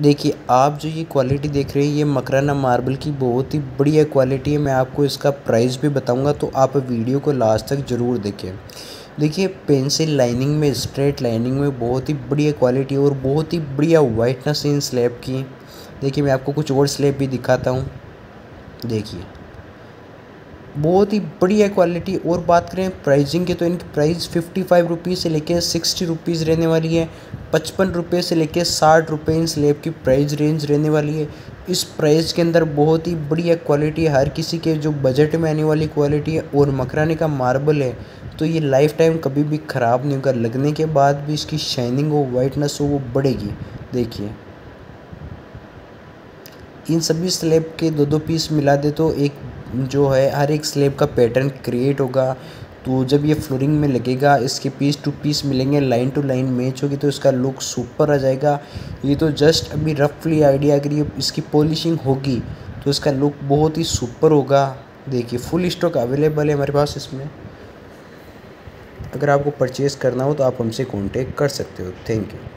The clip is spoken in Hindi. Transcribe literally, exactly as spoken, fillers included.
देखिए आप जो ये क्वालिटी देख रहे हैं ये मकराना मार्बल की बहुत ही बढ़िया क्वालिटी है। मैं आपको इसका प्राइस भी बताऊंगा, तो आप वीडियो को लास्ट तक ज़रूर देखें। देखिए पेंसिल लाइनिंग में, स्ट्रेट लाइनिंग में बहुत ही बढ़िया क्वालिटी और बहुत ही बढ़िया वाइटनेस इन स्लैब की। देखिए मैं आपको कुछ और स्लैब भी दिखाता हूँ। देखिए बहुत ही बढ़िया क्वालिटी। और बात करें प्राइसिंग की, तो इनकी प्राइस फिफ्टी फाइव रुपीज़ से लेकर सिक्सटी रुपीज़ रहने वाली है। पचपन रुपये से लेकर साठ रुपये इन स्लैब की प्राइस रेंज रहने वाली है। इस प्राइस के अंदर बहुत ही बढ़िया क्वालिटी है, हर किसी के जो बजट में आने वाली क्वालिटी है। और मकराने का मार्बल है तो ये लाइफ टाइम कभी भी ख़राब नहीं होगा। लगने के बाद भी इसकी शाइनिंग हो, वाइटनेस हो, वो बढ़ेगी। देखिए इन सभी स्लैब के दो दो पीस मिला दे तो एक जो है हर एक स्लैब का पैटर्न क्रिएट होगा। तो जब ये फ्लोरिंग में लगेगा, इसके पीस टू पीस मिलेंगे, लाइन टू लाइन मैच होगी, तो इसका लुक सुपर आ जाएगा। ये तो जस्ट अभी रफली आइडिया, अगर ये इसकी पॉलिशिंग होगी तो इसका लुक बहुत ही सुपर होगा। देखिए फुल स्टॉक अवेलेबल है हमारे पास इसमें। अगर आपको परचेज़ करना हो तो आप हमसे कॉन्टेक्ट कर सकते हो। Thank you.